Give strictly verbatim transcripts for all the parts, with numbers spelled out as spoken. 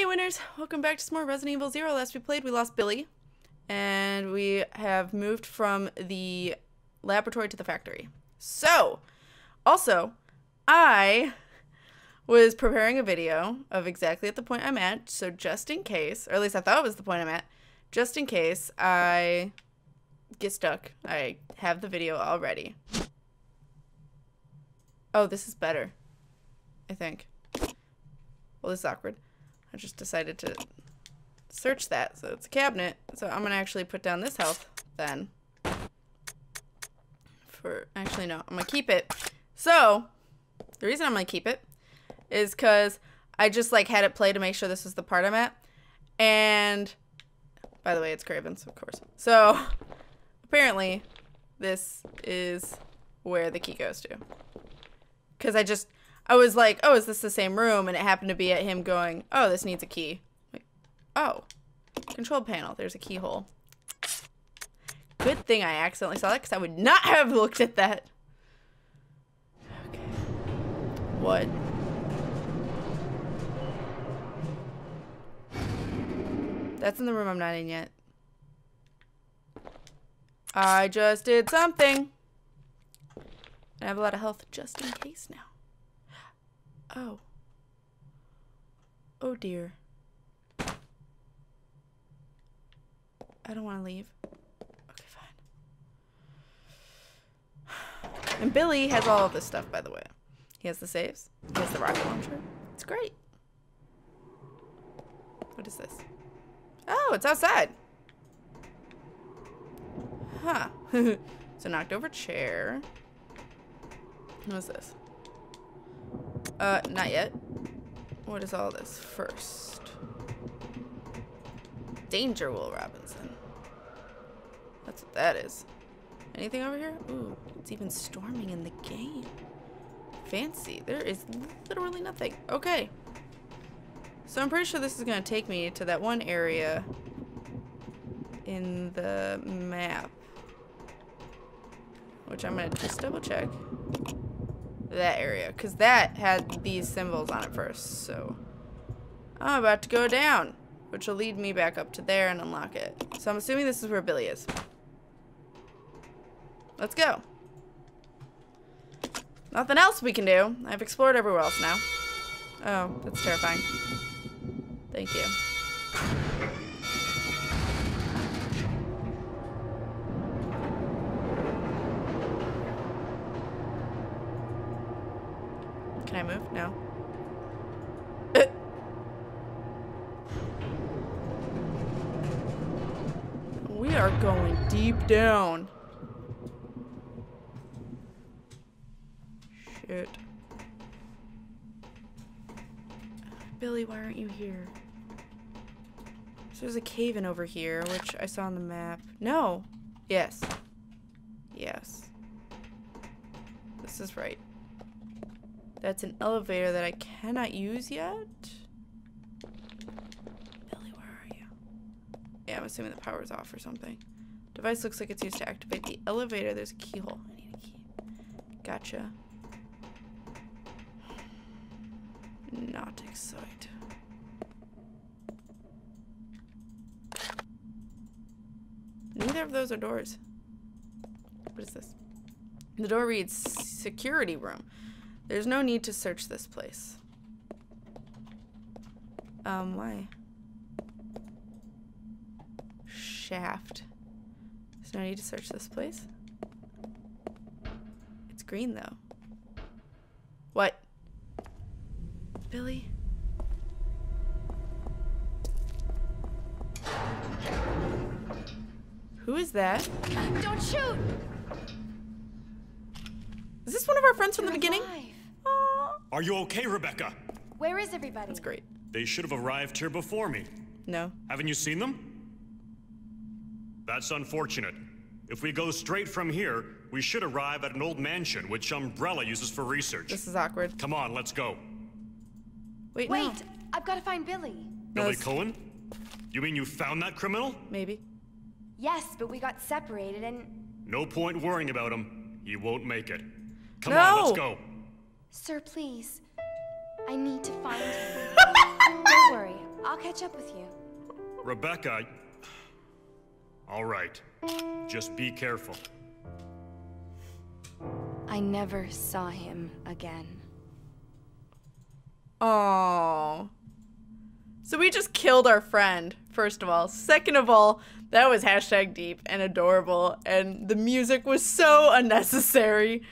Hey winners, welcome back to some more Resident Evil zero. Last we played, we lost Billy, and we have moved from the laboratory to the factory. So, also, I was preparing a video of exactly at the point I'm at, so just in case, or at least I thought it was the point I'm at, just in case I get stuck, I have the video already. Oh, this is better, I think. Well, this is awkward. I just decided to search that, so it's a cabinet. So I'm gonna actually put down this health then. For actually no, I'm gonna keep it. So the reason I'm gonna keep it is because I just like had it play to make sure this was the part I'm at. And by the way, it's Craven's, of course. So apparently this is where the key goes to. Cause I just I was like, oh, is this the same room? And it happened to be at him going, oh, this needs a key. Like, oh, control panel. There's a keyhole. Good thing I accidentally saw that because I would not have looked at that. Okay. What? That's in the room I'm not in yet. I just did something. I have a lot of health just in case now. Oh. Oh dear. I don't want to leave. Okay, fine. And Billy has all of this stuff, by the way. He has the saves. He has the rocket launcher. It's great. What is this? Oh, it's outside. Huh. So knocked over chair. What is this? Uh, not yet. What is all this first? Danger, Will Robinson. That's what that is. Anything over here? Ooh, it's even storming in the game. Fancy. There is literally nothing. Okay. So I'm pretty sure this is going to take me to that one area in the map, which I'm going to just double check. That area, because that had these symbols on it first, so I'm about to go down, which will lead me back up to there and unlock it. So I'm assuming this is where Billy is. Let's go. Nothing else we can do. I've explored everywhere else now. Oh, that's terrifying. Thank you. Can I move? No. Uh. We are going deep down. Shit. Billy, why aren't you here? So there's a cave in over here, which I saw on the map. No. Yes. Yes. This is right. That's an elevator that I cannot use yet. Billy, where are you? Yeah, I'm assuming the power's off or something. Device looks like it's used to activate the elevator. There's a keyhole. I need a key. Gotcha. Not excited. Neither of those are doors. What is this? The door reads security room. There's no need to search this place. Um, why? Shaft. There's no need to search this place. It's green, though. What? Billy? Who is that? Don't shoot! Is this one of our friends from the beginning? Are you okay, Rebecca? Where is everybody? That's great. They should have arrived here before me. No. Haven't you seen them? That's unfortunate. If we go straight from here, we should arrive at an old mansion which Umbrella uses for research. This is awkward. Come on, let's go. Wait, Wait, no. I've got to find Billy. Billy Coen? You mean you found that criminal? Maybe. Yes, but we got separated and... No point worrying about him. He won't make it. Come no. on, let's go. Sir, please. I need to find him. Don't worry. I'll catch up with you. Rebecca... All right. Just be careful. I never saw him again. Oh. So we just killed our friend, first of all. Second of all, that was hashtag deep and adorable, and the music was so unnecessary.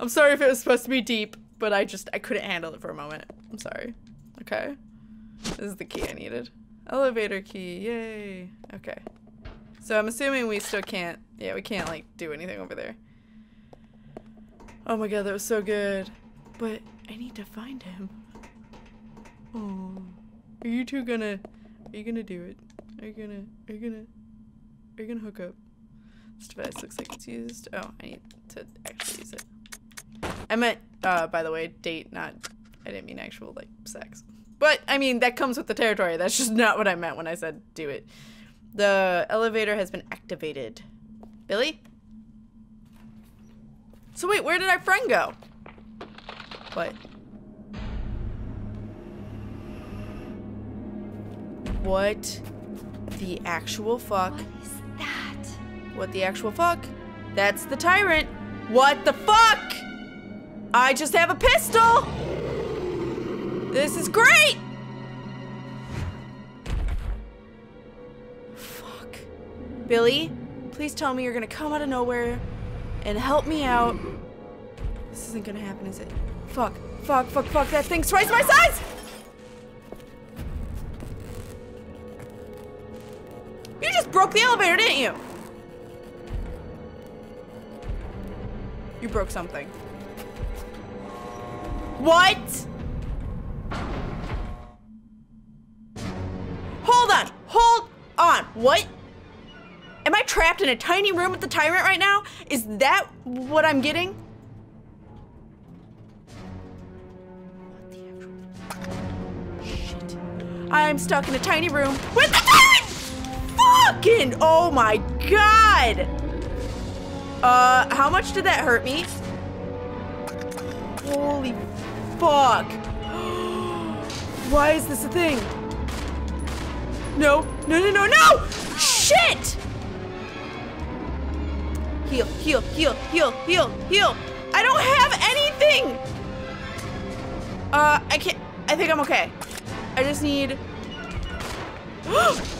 I'm sorry if it was supposed to be deep, but I just, I couldn't handle it for a moment. I'm sorry. Okay. This is the key I needed. Elevator key, yay. Okay. So I'm assuming we still can't, yeah, we can't like do anything over there. Oh my god, that was so good. But I need to find him. Oh. Are you two gonna, are you gonna do it? Are you gonna, are you gonna, are you gonna hook up? This device looks like it's used. Oh, I need to actually use it. I meant, uh, by the way, date, not, I didn't mean actual, like, sex. But, I mean, that comes with the territory. That's just not what I meant when I said do it. The elevator has been activated. Billy? So wait, where did our friend go? What? What the actual fuck? What is that? What the actual fuck? That's the tyrant. What the fuck? I just have a pistol. This is great. Fuck. Billy, please tell me you're gonna come out of nowhere and help me out. This isn't gonna happen, is it? Fuck, fuck, fuck, fuck. That thing's twice my size. You just broke the elevator, didn't you? You broke something. What? Hold on, hold on, what? Am I trapped in a tiny room with the tyrant right now? Is that what I'm getting? What the actual shit? I'm stuck in a tiny room with the tyrant! Fucking, oh my god! Uh, how much did that hurt me? Holy fuck. Why is this a thing? No, no, no, no, no! Shit! Heal, heal, heal, heal, heal, heal. I don't have anything! Uh, I can't, I think I'm okay. I just need... Yes!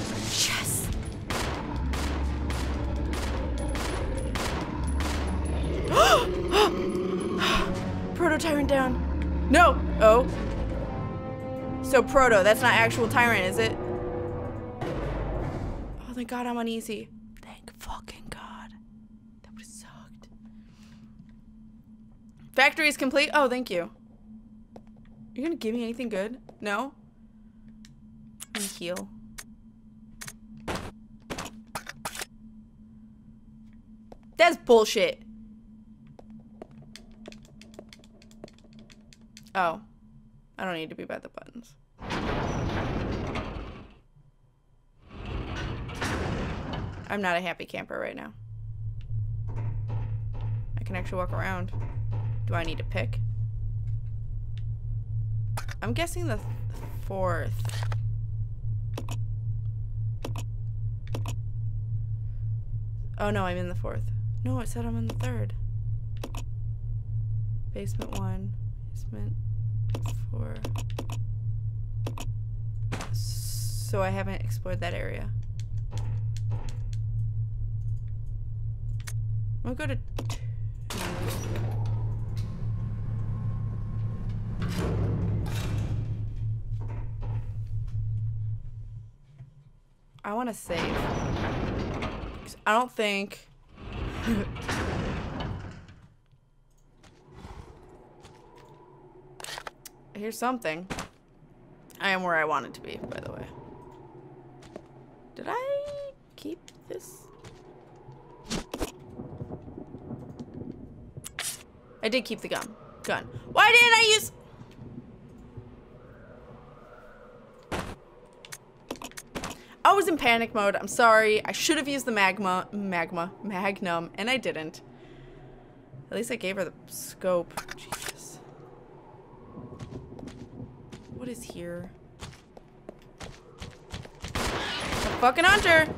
Proto-tyrant down. No! Oh. So proto, that's not actual tyrant, is it? Oh thank god I'm uneasy. Thank fucking god. That would've sucked. Factory is complete? Oh, thank you. You're gonna give me anything good? No? I'm gonna heal. That's bullshit. Oh, I don't need to be by the buttons. I'm not a happy camper right now. I can actually walk around. Do I need to pick? I'm guessing the, th the fourth. Oh no, I'm in the fourth. No, it said I'm in the third. Basement one, basement four. So I haven't explored that area. I'm gonna go to two. I wanna save. I don't think. Here's something. I am where I wanted to be, by the way. Did I keep this? I did keep the gun. Gun. Why didn't I use? I was in panic mode. I'm sorry. I should have used the magma, magma, magnum, and I didn't. At least I gave her the scope. Jesus. What is here? fucking hunter.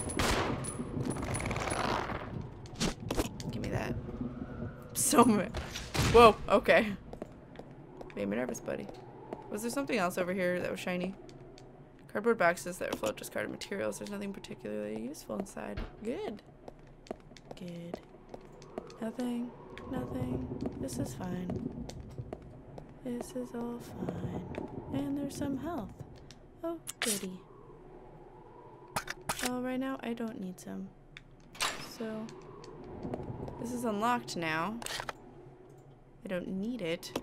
Give me that. So much. Whoa, okay. Made me nervous, buddy. Was there something else over here that was shiny? Cardboard boxes that reflect discarded materials. There's nothing particularly useful inside. Good. Good. Nothing. Nothing. This is fine. This is all fine. And there's some health. Oh, goody. Well, right now I don't need some. So, this is unlocked now. I don't need it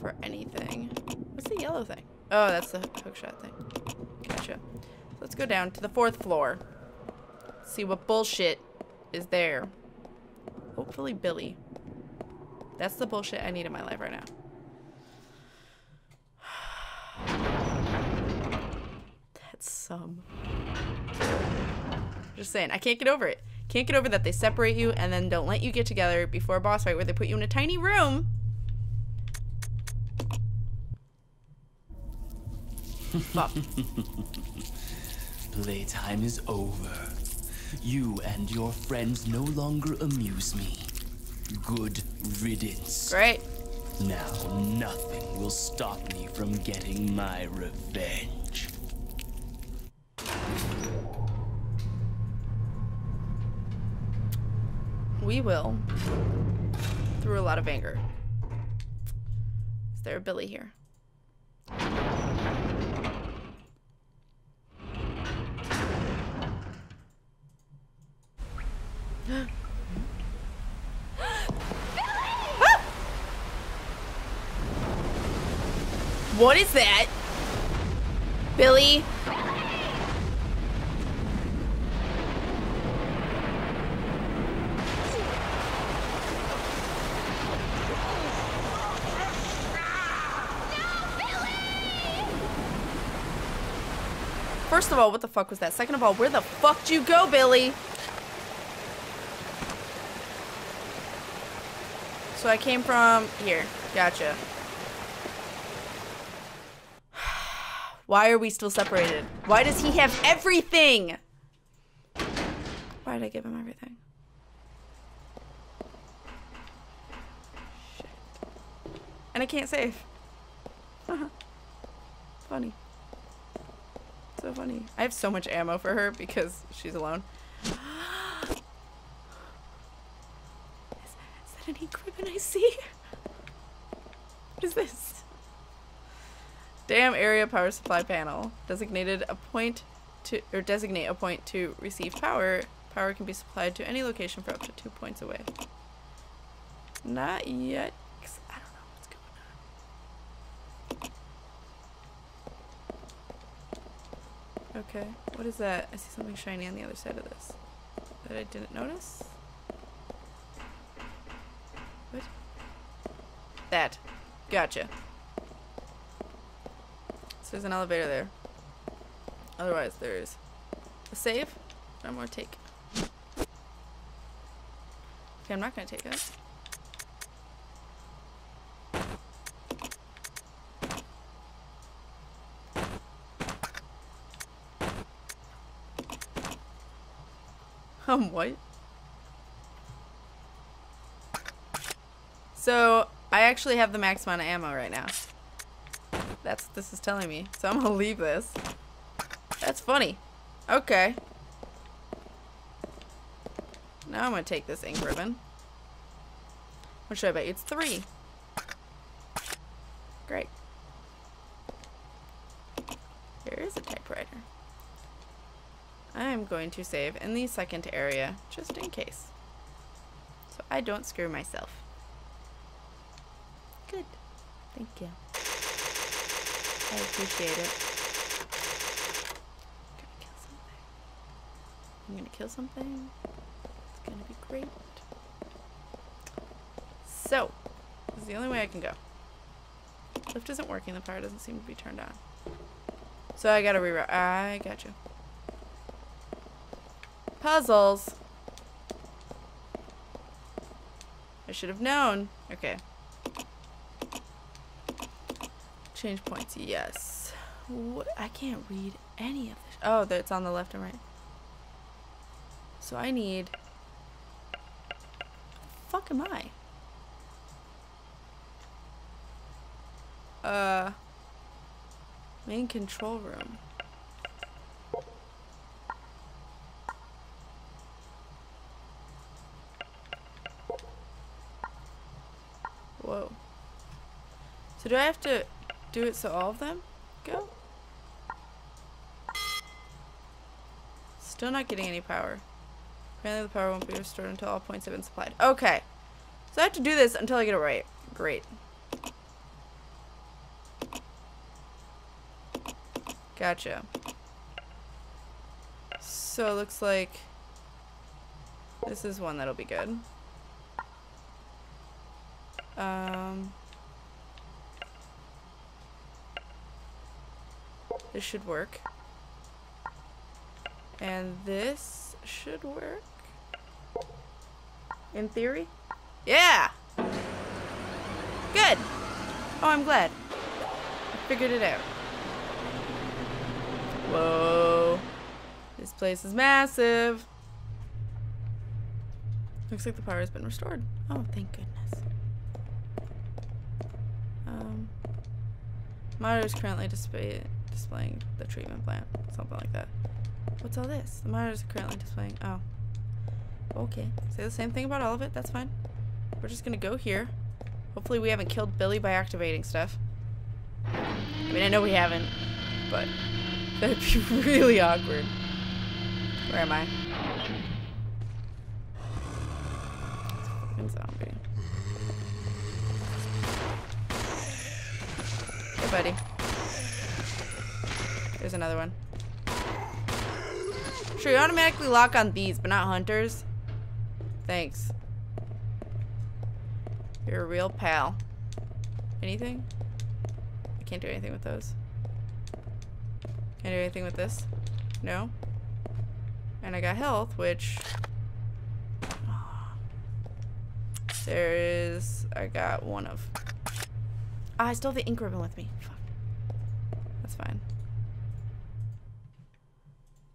for anything. What's the yellow thing? Oh, that's the hookshot thing. Gotcha. Let's go down to the fourth floor. See what bullshit is there. Hopefully Billy. That's the bullshit I need in my life right now. That's some. Just saying, I can't get over it. Can't get over that they separate you and then don't let you get together before a boss fight where they put you in a tiny room. Fuck. Playtime is over. You and your friends no longer amuse me. Good riddance. Great. Now nothing will stop me from getting my revenge. We will. Through a lot of anger. Is there a Billy here? Billy! Ah! What is that? Billy? First of all, what the fuck was that? Second of all, where the fuck did you go, Billy? So I came from here. Gotcha. Why are we still separated? Why does he have everything? Why did I give him everything? Shit. And I can't save. Funny. So funny. I have so much ammo for her because she's alone. Is, is that any Craven I see? What is this? Damn area power supply panel. Designated a point to, or designate a point to receive power. Power can be supplied to any location for up to two points away. Not yet. Okay, what is that? I see something shiny on the other side of this that I didn't notice. What? That. Gotcha. So there's an elevator there. Otherwise, there is a save and more take. Okay, I'm not gonna take it. Um, what? So, I actually have the max amount of ammo right now. That's what this is telling me. So I'm gonna leave this. That's funny. Okay. Now I'm gonna take this ink ribbon. What should I bet you? It's three. Great. There is a typewriter. I'm going to save in the second area, just in case. So I don't screw myself. Good. Thank you. I appreciate it. I'm gonna kill something. I'm gonna kill something. It's gonna be great. So, this is the only way I can go. Lift isn't working, the power doesn't seem to be turned on. So I gotta reroute. I got you. Puzzles. I should have known. Okay. Change points. Yes. What? I can't read any of this. Oh, that's on the left and right. So I need... Fuck am I? Uh, main control room. Whoa. So do I have to do it so all of them go? Still not getting any power. Apparently the power won't be restored until all points have been supplied. Okay. So I have to do this until I get it right. Great. Gotcha. So it looks like this is one that'll be good. Um, this should work. And this should work. In theory? Yeah! Good! Oh, I'm glad. I figured it out. Whoa. This place is massive. Looks like the power has been restored. Oh, thank goodness. Um, monitor's currently display displaying the treatment plant. Something like that. What's all this? The monitor's currently displaying. Oh. Okay. Say the same thing about all of it. That's fine. We're just gonna go here. Hopefully we haven't killed Billy by activating stuff. I mean, I know we haven't, but... That'd be really awkward. Where am I? It's a fucking zombie. Hey, buddy. There's another one. Sure, you automatically lock on these, but not hunters. Thanks. You're a real pal. Anything? I can't do anything with those. Can I do anything with this? No. And I got health, which... Oh, there is... I got one of... Ah, I still have the ink ribbon with me. Fuck. That's fine.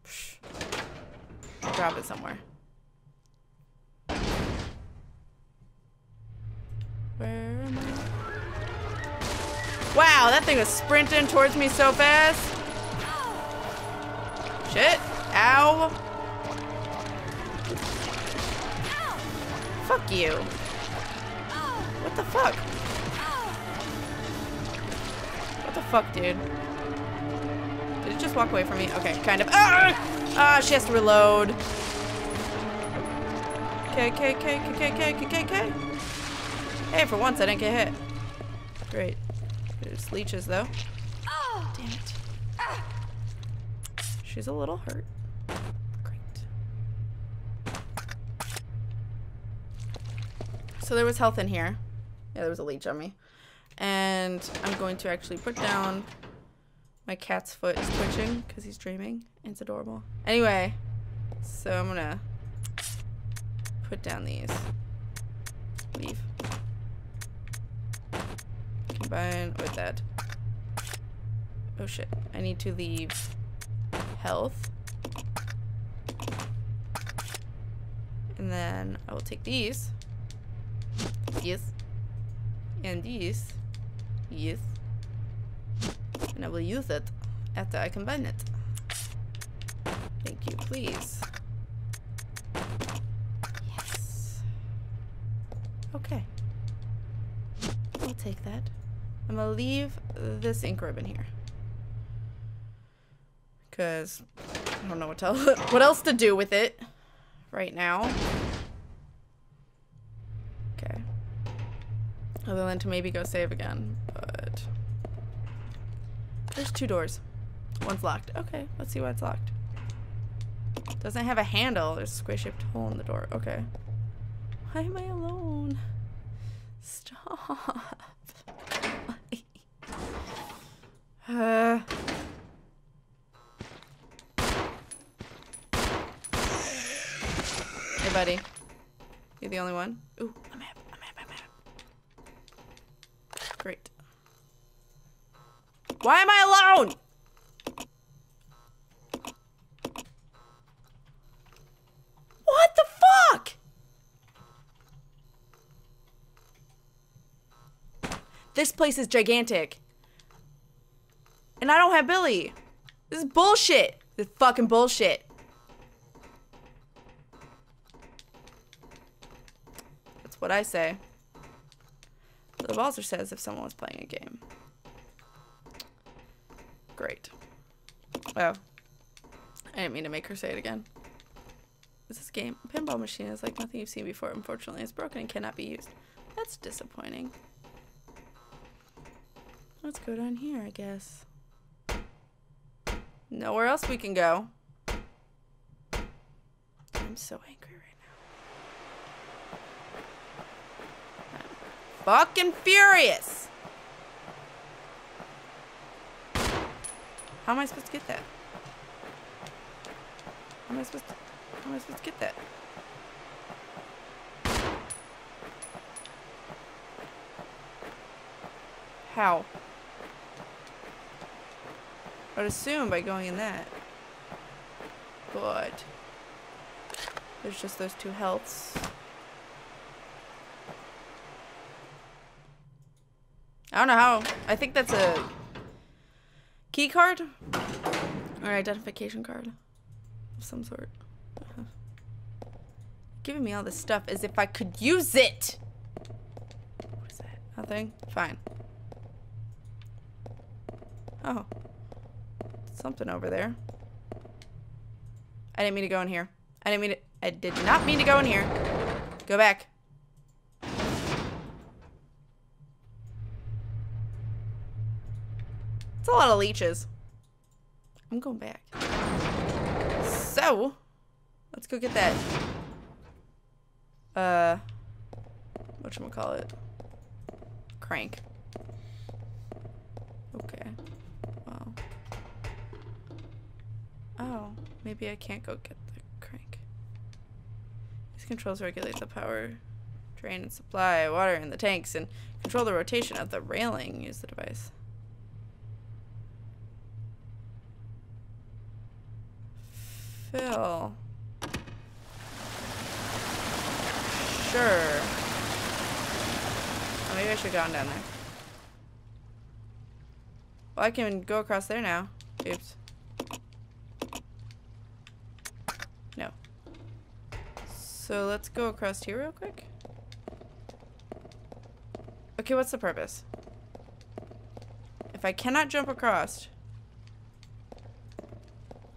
Psh. Drop it somewhere. Where am I? Wow, that thing was sprinting towards me so fast! Shit. Ow. Ow. Fuck you. Ow. What the fuck? Ow. What the fuck, dude? Did it just walk away from me? Okay, kind of. Ah! Ah, she has to reload. Okay, okay, okay, okay, okay, okay, okay. Hey, for once I didn't get hit. Great. There's leeches, though. Oh. Damn it. Ah. She's a little hurt. Great. So there was health in here. Yeah, there was a leech on me. And I'm going to actually put down my cat's foot is twitching because he's dreaming. It's adorable. Anyway, so I'm gonna put down these. Leave. Combine with that. Oh shit, I need to leave. Health. And then I will take these. Yes. And these. Yes. And I will use it after I combine it. Thank you, please. Yes. Okay. I'll take that. I'm gonna leave this ink ribbon here. Because I don't know what, to, what else to do with it right now. Okay. Other than to maybe go save again, but... There's two doors. One's locked. Okay, let's see why it's locked. Doesn't have a handle. There's a square-shaped hole in the door. Okay. Why am I alone? Stop. uh... Buddy, you're the only one. Ooh, a map, a map, a map. Great. Why am I alone? This place is gigantic. And I don't have Billy. This is bullshit. This is fucking bullshit. That's what I say. The Bowser says if someone was playing a game. Great. Oh. I didn't mean to make her say it again. Is this game? A pinball machine is like nothing you've seen before. Unfortunately, it's broken and cannot be used. That's disappointing. Let's go down here, I guess. Nowhere else we can go. I'm so angry right now. I'm fucking furious! How am I supposed to get that? How am I supposed to, how am I supposed to get that? How? I would assume by going in that. But there's just those two healths. I don't know how. I think that's a key card? Or identification card of some sort. Uh-huh. Giving me all this stuff as if I could use it! What is that? Nothing? Fine. Oh. Something over there. I didn't mean to go in here. I didn't mean to. I did not mean to go in here. Go back. It's a lot of leeches. I'm going back. So, let's go get that. Uh, whatchamacallit? Crank. Okay. Wow. Oh, maybe I can't go get the crank. These controls regulate the power drain and supply, water in the tanks, and control the rotation of the railing. Use the device. Fill. Sure. Oh, maybe I should have gone down there. Well, I can go across there now. Oops. No. So let's go across here real quick. Okay, what's the purpose? If I cannot jump across,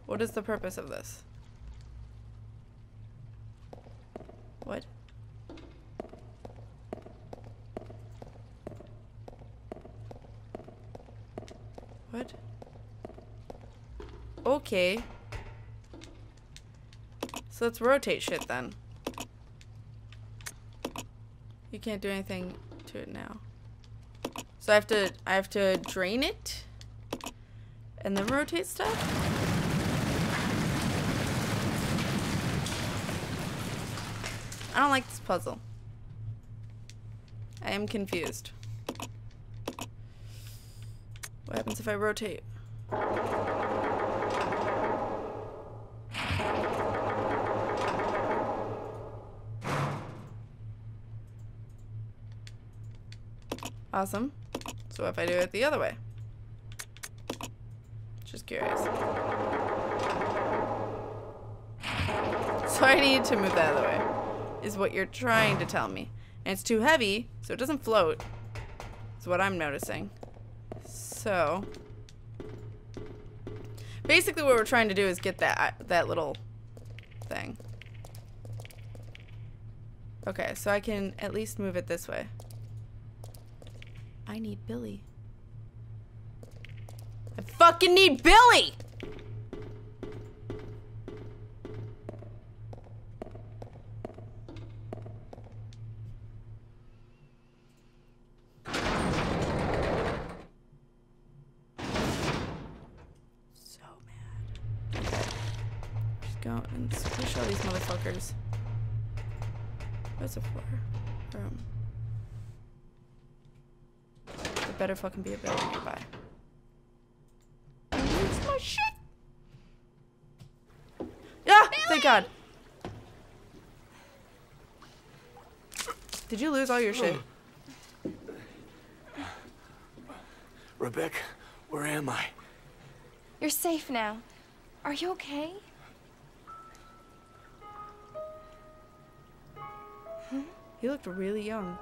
what is the purpose of this? What? What? Okay. So let's rotate shit then. You can't do anything to it now. So I have to I have to drain it and then rotate stuff? I don't like this puzzle. I am confused. What happens if I rotate? Awesome. So if I do it the other way? Just curious. So I need to move that other way, is what you're trying to tell me. And it's too heavy, so it doesn't float, is what I'm noticing. So basically what we're trying to do is get that, that little thing. Okay, so I can at least move it this way. I need Billy. I fucking need Billy! So mad. Just go and squish all these motherfuckers. That's a floor. Um, Better fucking be a building nearby. Where's my shit? Ah! Billy! Thank God. Did you lose all your shit? Rebecca, where am I? You're safe now. Are you okay? Huh? You looked really young.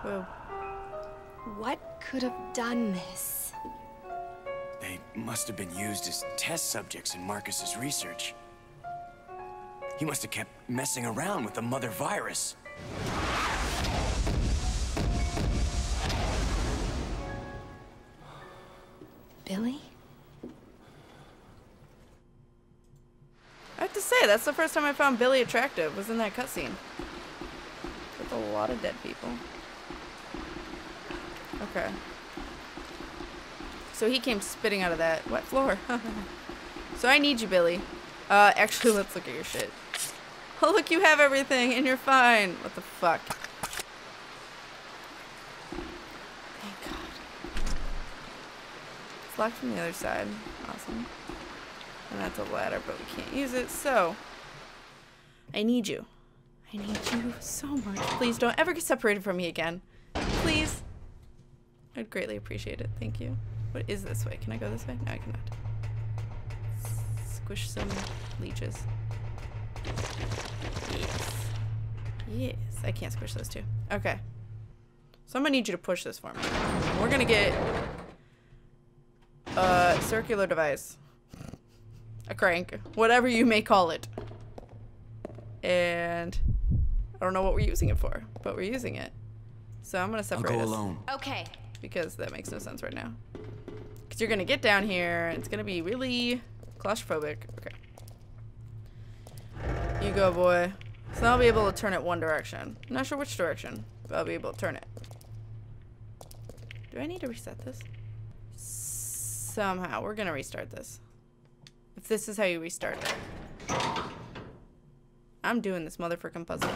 Whoa. What could have done this? They must have been used as test subjects in Marcus's research. He must have kept messing around with the mother virus. Billy? I have to say, that's the first time I found Billy attractive, was in that cutscene. With a lot of dead people. Okay. So he came spitting out of that wet floor. So I need you, Billy. Uh, actually, let's look at your shit. Oh, look, you have everything, and you're fine. What the fuck? Thank God. It's locked from the other side. Awesome. And that's a ladder, but we can't use it, so... I need you. I need you so much. Please don't ever get separated from me again. Please. I'd greatly appreciate it. Thank you. What is this way? Can I go this way? No, I cannot. Squish some leeches. Yes. Yes. I can't squish those two. Okay. So I'm gonna need you to push this for me. We're gonna get a circular device. A crank. Whatever you may call it. And I don't know what we're using it for, but we're using it. So I'm gonna separate us. I'll go alone. Okay. Because that makes no sense right now. Because you're gonna get down here and it's gonna be really... claustrophobic. Okay. You go, boy. So I'll be able to turn it one direction. I'm not sure which direction, but I'll be able to turn it. Do I need to reset this? Somehow. We're gonna restart this. If this is how you restart it. I'm doing this motherfucking puzzle.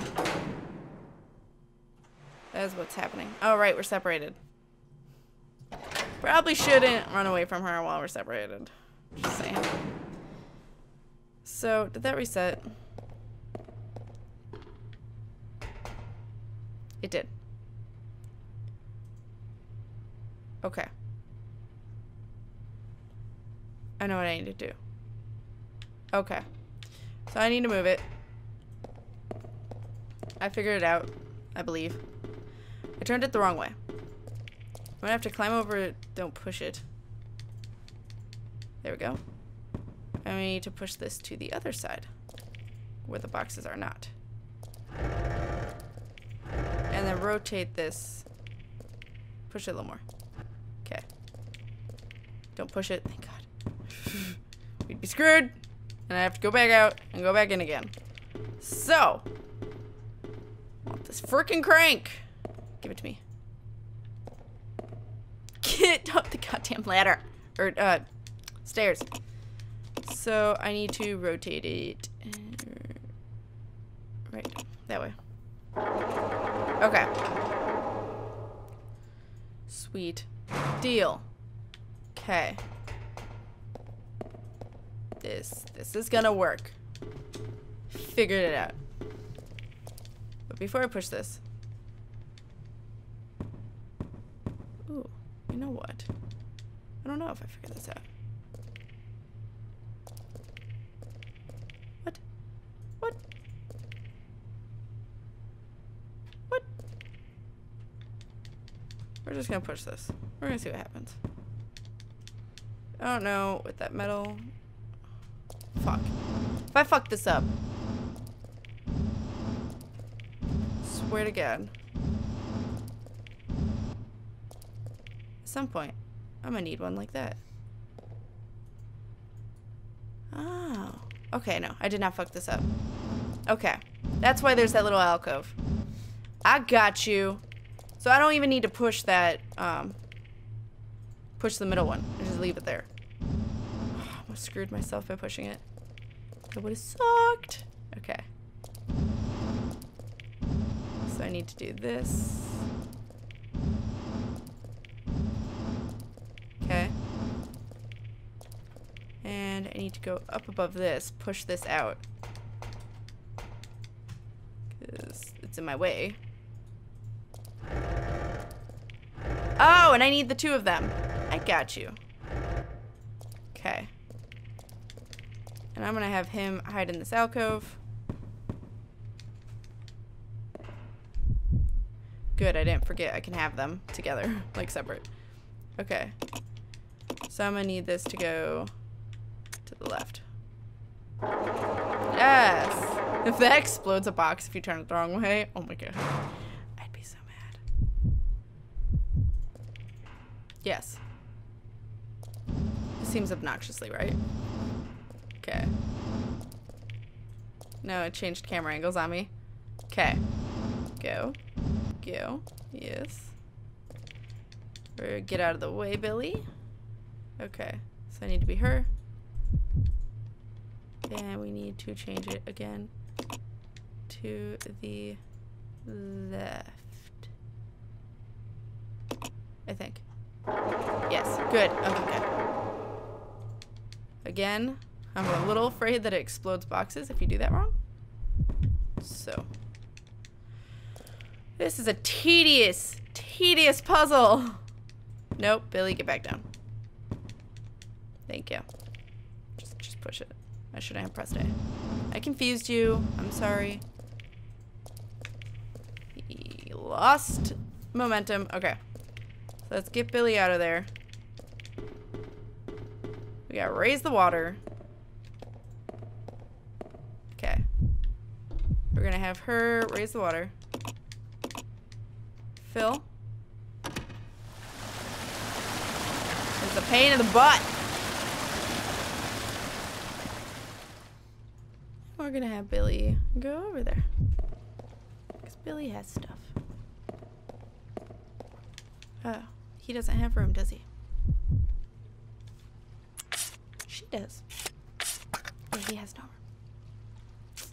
That is what's happening. Oh, right. We're separated. Probably shouldn't run away from her while we're separated. Just saying. So, did that reset? It did. Okay. I know what I need to do. Okay. So I need to move it. I figured it out, I believe. I turned it the wrong way. I'm gonna have to climb over it. Don't push it. There we go. And we need to push this to the other side, where the boxes are not. And then rotate this. Push it a little more. Okay. Don't push it. Thank God. We'd be screwed. And I have to go back out and go back in again. So. I want this frickin' crank. Give it to me. Get up the goddamn ladder. Or, uh... stairs. So I need to rotate it. Right. That way. Okay. Sweet. Deal. Okay. This. This is gonna work. Figured it out. But before I push this. Ooh. You know what? I don't know if I figured this out. What? What? We're just gonna push this. We're gonna see what happens. I don't know with that metal. Fuck. If I fuck this up. Swear to God. At some point, I'm gonna need one like that. Oh. Okay, no. I did not fuck this up. Okay. That's why there's that little alcove. I got you. So I don't even need to push that, um, push the middle one. I just leave it there. Oh, I screwed myself by pushing it. That would have sucked. Okay. So I need to do this. Okay. And I need to go up above this, push this out. in my way. Oh, and I need the two of them. I got you. Okay. And I'm gonna have him hide in this alcove. Good, I didn't forget I can have them together, like separate. Okay. So I'm gonna need this to go to the left. Yes! If that explodes a box if you turn it the wrong way, oh my god. I'd be so mad. Yes. This seems obnoxiously right. Okay. No, it changed camera angles on me. Okay. Go. Go. Yes. Or get out of the way, Billy. Okay. So I need to be her. And we need to change it again to the left. I think. Yes. Good. Okay. Good. Again, I'm a little afraid that it explodes boxes if you do that wrong. So. This is a tedious, tedious puzzle. Nope. Billy, get back down. Thank you. Just, just push it. I shouldn't have pressed it. I confused you. I'm sorry. He lost momentum. Okay. So let's get Billy out of there. We gotta raise the water. Okay. We're gonna have her raise the water. Phil. It's a pain in the butt. We're gonna have Billy go over there. Because Billy has stuff. Oh, he doesn't have room, does he? She does. But he has no room.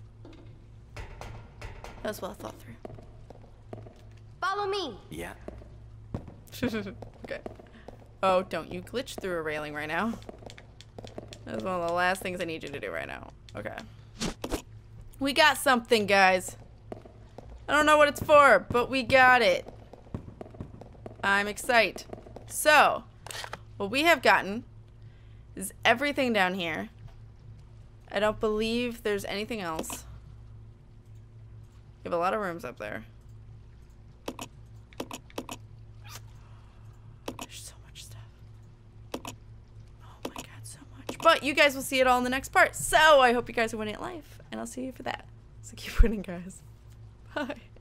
That was well thought through. Follow me! Yeah. Okay. Oh, don't you glitch through a railing right now. That was one of the last things I need you to do right now. Okay. We got something, guys. I don't know what it's for, but we got it. I'm excited. So, what we have gotten is everything down here. I don't believe there's anything else. We have a lot of rooms up there. There's so much stuff. Oh my god, so much. But you guys will see it all in the next part. So, I hope you guys are winning at life. And I'll see you for that. So keep winning, guys. Bye.